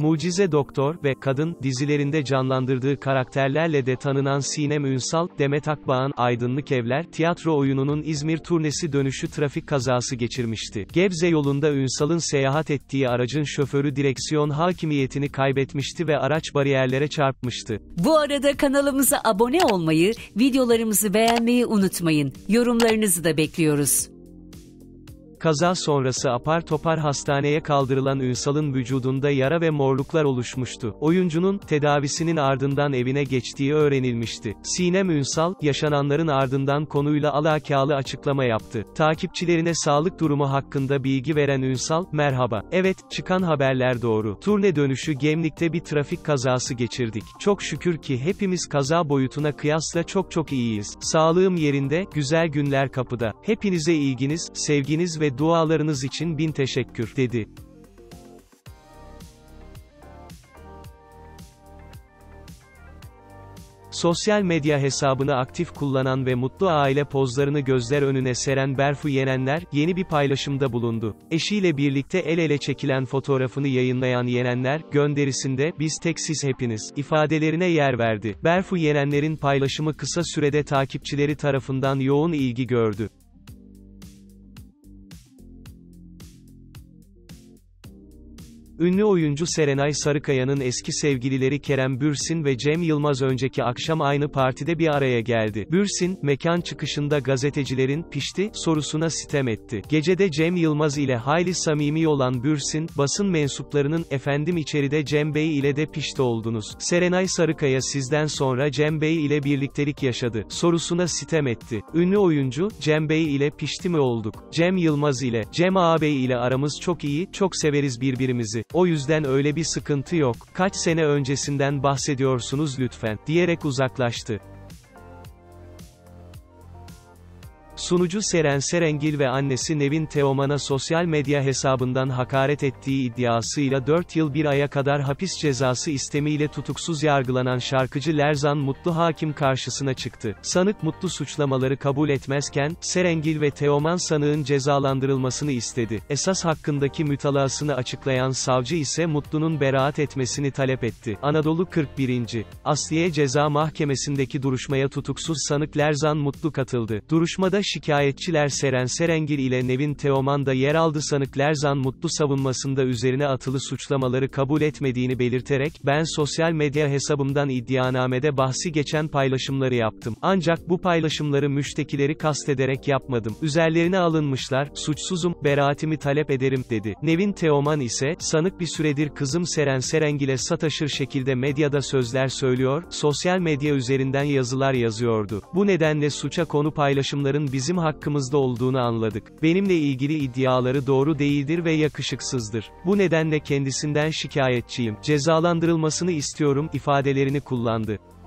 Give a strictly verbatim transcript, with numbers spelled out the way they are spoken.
Mucize Doktor ve Kadın dizilerinde canlandırdığı karakterlerle de tanınan Sinem Ünsal, Demet Akbağ'ın Aydınlıkevler tiyatro oyununun İzmir turnesi dönüşü trafik kazası geçirmişti. Gebze yolunda Ünsal'ın seyahat ettiği aracın şoförü direksiyon hakimiyetini kaybetmişti ve araç bariyerlere çarpmıştı. Bu arada kanalımıza abone olmayı, videolarımızı beğenmeyi unutmayın. Yorumlarınızı da bekliyoruz. Kaza sonrası apar topar hastaneye kaldırılan Ünsal'ın vücudunda yara ve morluklar oluşmuştu. Oyuncunun, tedavisinin ardından evine geçtiği öğrenilmişti. Sinem Ünsal, yaşananların ardından konuyla alakalı açıklama yaptı. Takipçilerine sağlık durumu hakkında bilgi veren Ünsal, "Merhaba, evet, çıkan haberler doğru. Turne dönüşü Gemlik'te bir trafik kazası geçirdik. Çok şükür ki hepimiz kaza boyutuna kıyasla çok çok iyiyiz. Sağlığım yerinde, güzel günler kapıda. Hepinize ilginiz, sevginiz ve dualarınız için bin teşekkür," dedi. Sosyal medya hesabını aktif kullanan ve mutlu aile pozlarını gözler önüne seren Berfu Yenenler, yeni bir paylaşımda bulundu. Eşiyle birlikte el ele çekilen fotoğrafını yayınlayan Yenenler, gönderisinde, "Biz tek siz hepiniz," ifadelerine yer verdi. Berfu Yenenler'in paylaşımı kısa sürede takipçileri tarafından yoğun ilgi gördü. Ünlü oyuncu Serenay Sarıkaya'nın eski sevgilileri Kerem Bürsin ve Cem Yılmaz önceki akşam aynı partide bir araya geldi. Bürsin, mekan çıkışında gazetecilerin "pişti" sorusuna sitem etti. Gecede Cem Yılmaz ile hayli samimi olan Bürsin, basın mensuplarının "efendim içeride Cem Bey ile de pişti oldunuz. Serenay Sarıkaya sizden sonra Cem Bey ile birliktelik yaşadı" sorusuna sitem etti. Ünlü oyuncu, "Cem Bey ile pişti mi olduk? Cem Yılmaz ile, Cem ağabey ile aramız çok iyi, çok severiz birbirimizi. O yüzden öyle bir sıkıntı yok. Kaç sene öncesinden bahsediyorsunuz lütfen," diyerek uzaklaştı. Sunucu Seren Serengil ve annesi Nevin Teoman'a sosyal medya hesabından hakaret ettiği iddiasıyla dört yıl bir aya kadar hapis cezası istemiyle tutuksuz yargılanan şarkıcı Lerzan Mutlu hakim karşısına çıktı. Sanık Mutlu suçlamaları kabul etmezken, Serengil ve Teoman sanığın cezalandırılmasını istedi. Esas hakkındaki mütalasını açıklayan savcı ise Mutlu'nun beraat etmesini talep etti. Anadolu kırk birinci. Asliye Ceza Mahkemesi'ndeki duruşmaya tutuksuz sanık Lerzan Mutlu katıldı. Duruşmada şikayetçiler Seren Serengil ile Nevin Teoman da yer aldı. Sanık Lerzan Mutlu savunmasında üzerine atılı suçlamaları kabul etmediğini belirterek, "Ben sosyal medya hesabımdan iddianamede bahsi geçen paylaşımları yaptım. Ancak bu paylaşımları müştekileri kastederek yapmadım. Üzerlerine alınmışlar, suçsuzum, beraatimi talep ederim," dedi. Nevin Teoman ise, "Sanık bir süredir kızım Seren Serengil'e sataşır şekilde medyada sözler söylüyor, sosyal medya üzerinden yazılar yazıyordu. Bu nedenle suça konu paylaşımların bir bizim hakkımızda olduğunu anladık. Benimle ilgili iddiaları doğru değildir ve yakışıksızdır. Bu nedenle kendisinden şikayetçiyim. Cezalandırılmasını istiyorum" ifadelerini kullandı.